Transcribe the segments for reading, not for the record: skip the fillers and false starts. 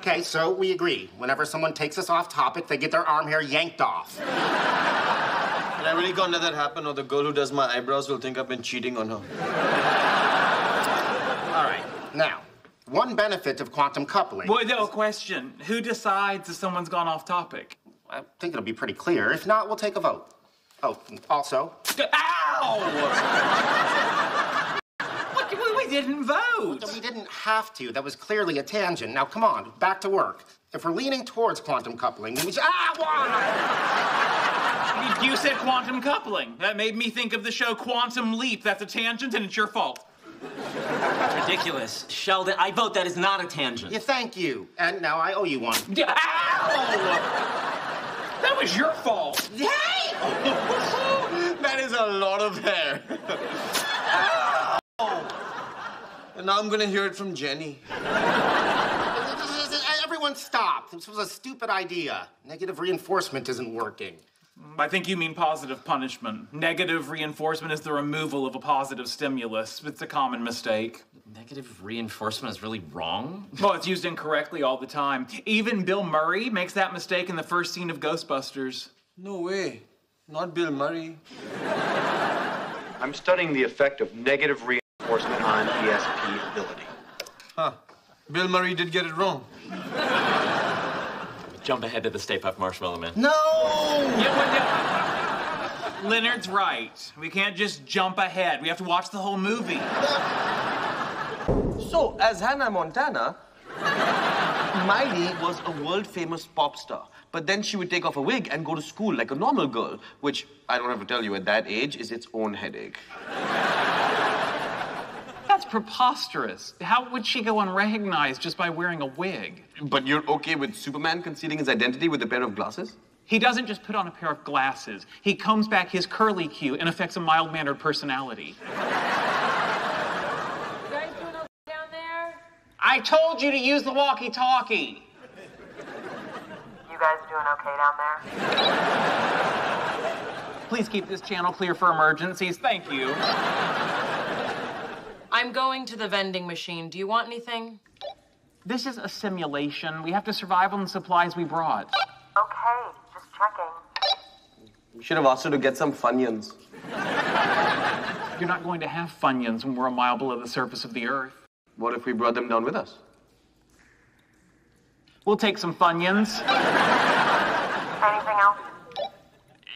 Okay, so we agree. Whenever someone takes us off topic, they get their arm hair yanked off. And I really can't let that happen, or the girl who does my eyebrows will think I've been cheating on her. All right, now, one benefit of quantum coupling... Boy, no question. Who decides if someone's gone off topic? I think it'll be pretty clear. If not, we'll take a vote. Oh, also... Ow! What? We didn't vote! Well, we didn't have to. That was clearly a tangent. Now, come on, back to work. If we're leaning towards quantum coupling, then we should... Ah! You said quantum coupling. That made me think of the show Quantum Leap. That's a tangent, and it's your fault. That's ridiculous. Sheldon, I vote that is not a tangent. Yeah, thank you. And now I owe you one. Ow! That was your fault. Hey! That is a lot of hair. And now I'm gonna hear it from Jenny. Everyone stop. This was a stupid idea. Negative reinforcement isn't working. I think you mean positive punishment. Negative reinforcement is the removal of a positive stimulus. It's a common mistake. Negative reinforcement is really wrong? Well, it's used incorrectly all the time. Even Bill Murray makes that mistake in the first scene of Ghostbusters. No way. Not Bill Murray. I'm studying the effect of negative reinforcement on ESP ability. Huh. Bill Murray did get it wrong. Jump ahead to the Stay Puft Marshmallow Man. No! Yeah. Leonard's right. We can't just jump ahead. We have to watch the whole movie. So, as Hannah Montana, Miley was a world-famous pop star. But then she would take off a wig and go to school like a normal girl, which, I don't have to tell you, at that age, is its own headache. That's preposterous. How would she go unrecognized just by wearing a wig? But you're okay with Superman concealing his identity with a pair of glasses? He doesn't just put on a pair of glasses. He combs back his curly cue and affects a mild-mannered personality. You guys doing okay down there? I told you to use the walkie-talkie. You guys doing okay down there? Please keep this channel clear for emergencies. Thank you. I'm going to the vending machine. Do you want anything? This is a simulation. We have to survive on the supplies we brought. Okay, just checking. You should have asked her to get some Funyuns. You're not going to have Funyuns when we're a mile below the surface of the Earth. What if we brought them down with us? We'll take some Funyuns. Anything else?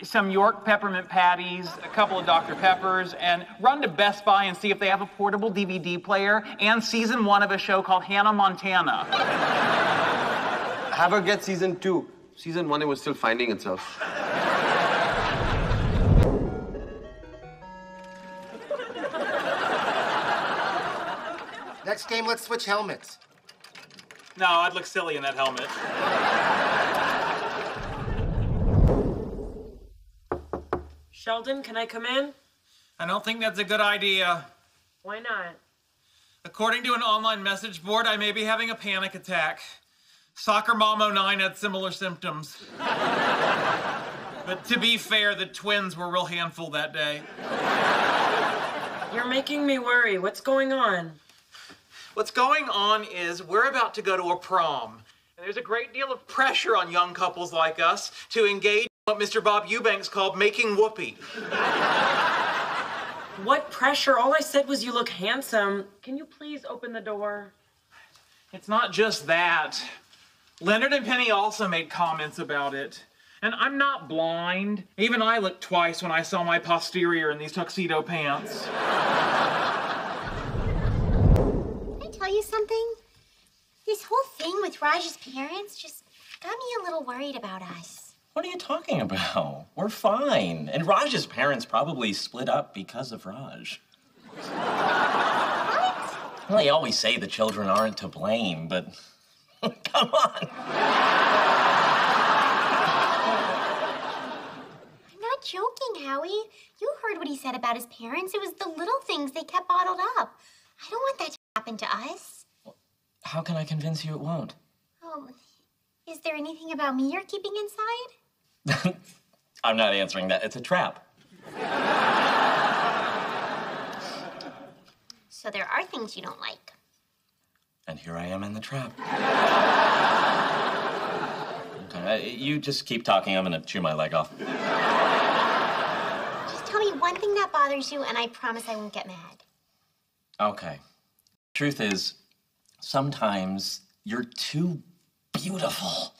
Some York peppermint patties, a couple of Dr. Peppers, and run to Best Buy and see if they have a portable DVD player and season 1 of a show called Hannah Montana. Have her get season 2. Season 1, it was still finding itself. Next game, let's switch helmets. No, I'd look silly in that helmet. Sheldon, can I come in? I don't think that's a good idea. Why not? According to an online message board, I may be having a panic attack. Soccer Mom 09 had similar symptoms. But to be fair, the twins were a real handful that day. You're making me worry. What's going on? What's going on is we're about to go to a prom. And there's a great deal of pressure on young couples like us to engage what Mr. Bob Eubanks called making whoopee. What pressure? All I said was you look handsome. Can you please open the door? It's not just that. Leonard and Penny also made comments about it. And I'm not blind. Even I looked twice when I saw my posterior in these tuxedo pants. Can I tell you something? This whole thing with Raj's parents just got me a little worried about us. What are you talking about? We're fine. And Raj's parents probably split up because of Raj. What? Well, they always say the children aren't to blame, but come on. I'm not joking, Howie. You heard what he said about his parents. It was the little things they kept bottled up. I don't want that to happen to us. Well, how can I convince you it won't? Oh, is there anything about me you're keeping inside? I'm not answering that. It's a trap. So there are things you don't like. And here I am in the trap. Okay, you just keep talking. I'm gonna chew my leg off. Just tell me one thing that bothers you, and I promise I won't get mad. Okay. Truth is, sometimes you're too beautiful.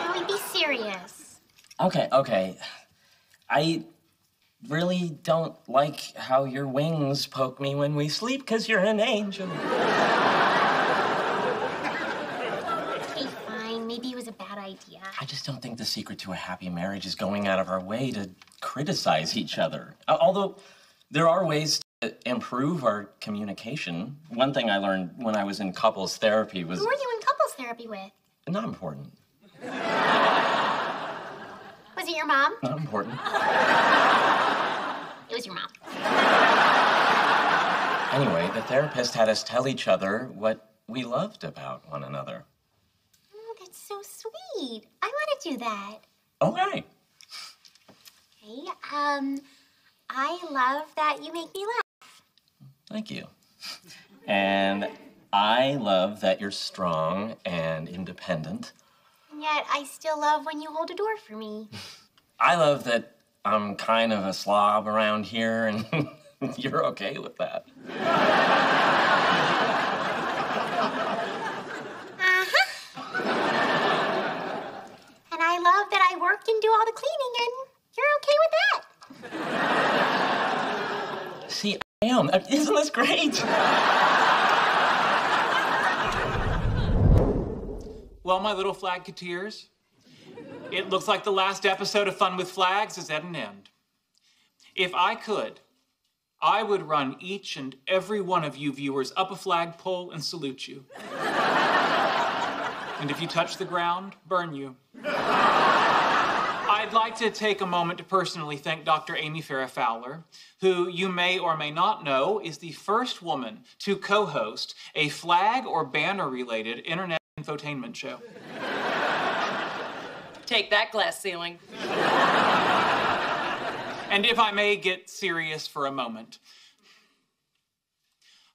Really, be serious. Okay, okay. I really don't like how your wings poke me when we sleep, because you're an angel. Okay, fine. Maybe it was a bad idea. I just don't think the secret to a happy marriage is going out of our way to criticize each other. Although, there are ways to improve our communication. One thing I learned when I was in couples therapy was... Who were you in couples therapy with? Not important. Was it your mom? Not important. It was your mom. Anyway, the therapist had us tell each other what we loved about one another. Oh, that's so sweet. I want to do that. Okay. Okay, I love that you make me laugh. Thank you. And I love that you're strong and independent. And yet, I still love when you hold a door for me. I love that I'm kind of a slob around here, and you're okay with that. Uh-huh. And I love that I work and do all the cleaning, and you're okay with that. See, I am. Isn't this great? Well, my little flagketeers, it looks like the last episode of Fun with Flags is at an end. If I could, I would run each and every one of you viewers up a flagpole and salute you. And if you touch the ground, burn you. I'd like to take a moment to personally thank Dr. Amy Farrah Fowler, who you may or may not know is the first woman to co-host a flag or banner-related internet infotainment show. Take that, glass ceiling. And if I may get serious for a moment,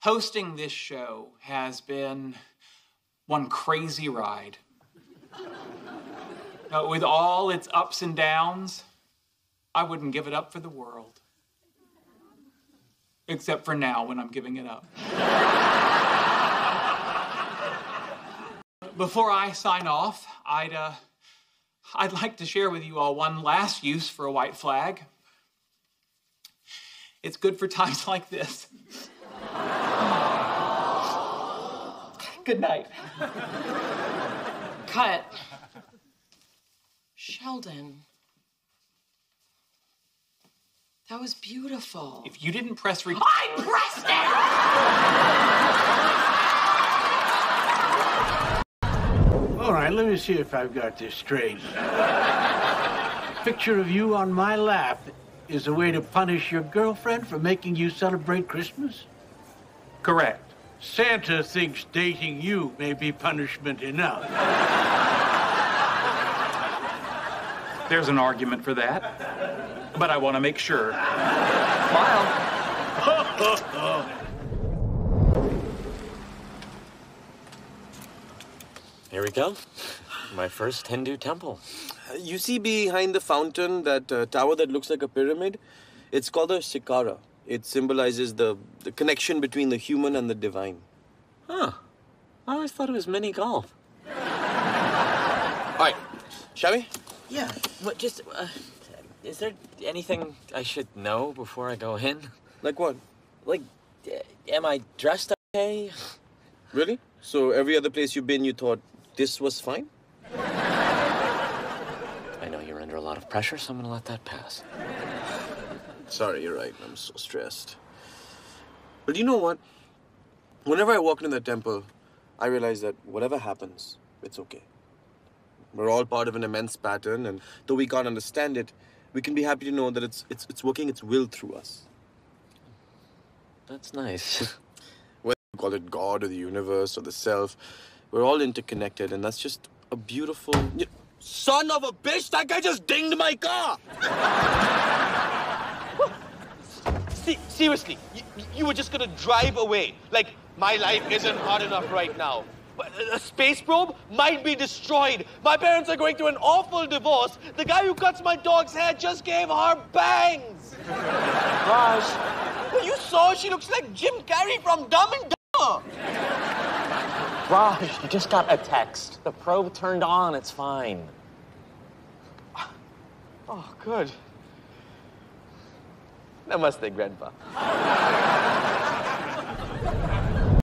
hosting this show has been one crazy ride. With all its ups and downs, I wouldn't give it up for the world. Except for now, when I'm giving it up. Before I sign off, I'd like to share with you all one last use for a white flag. It's good for times like this. Good night. Cut. Sheldon. That was beautiful. If you didn't press record... I pressed it! All right, let me see if I've got this straight. Picture of you on my lap is a way to punish your girlfriend for making you celebrate Christmas? Correct. Santa thinks dating you may be punishment enough. There's an argument for that, but I want to make sure. Smile. Here we go. My first Hindu temple. You see behind the fountain that tower that looks like a pyramid? It's called a shikara. It symbolizes the connection between the human and the divine. Huh. I always thought it was mini golf. All right. Shall we? Yeah. What, just, is there anything I should know before I go in? Like what? Like, am I dressed okay? Really? So every other place you've been, you thought, this was fine? I know you're under a lot of pressure, so I'm gonna let that pass. Sorry, you're right. I'm so stressed. But you know what? Whenever I walk into the temple, I realize that whatever happens, it's okay. We're all part of an immense pattern, and though we can't understand it, we can be happy to know that it's working its will through us. That's nice. Whether you call it God or the universe or the self, we're all interconnected, and that's just a beautiful... Son of a bitch! That guy just dinged my car! Seriously, you were just gonna drive away. Like, my life isn't hard enough right now. A space probe might be destroyed. My parents are going through an awful divorce. The guy who cuts my dog's hair just gave her bangs. Raj. Well, you saw she looks like Jim Carrey from Dumb and Dumber. Raj, you just got a text. The probe turned on. It's fine. Oh, good. Namaste, Grandpa.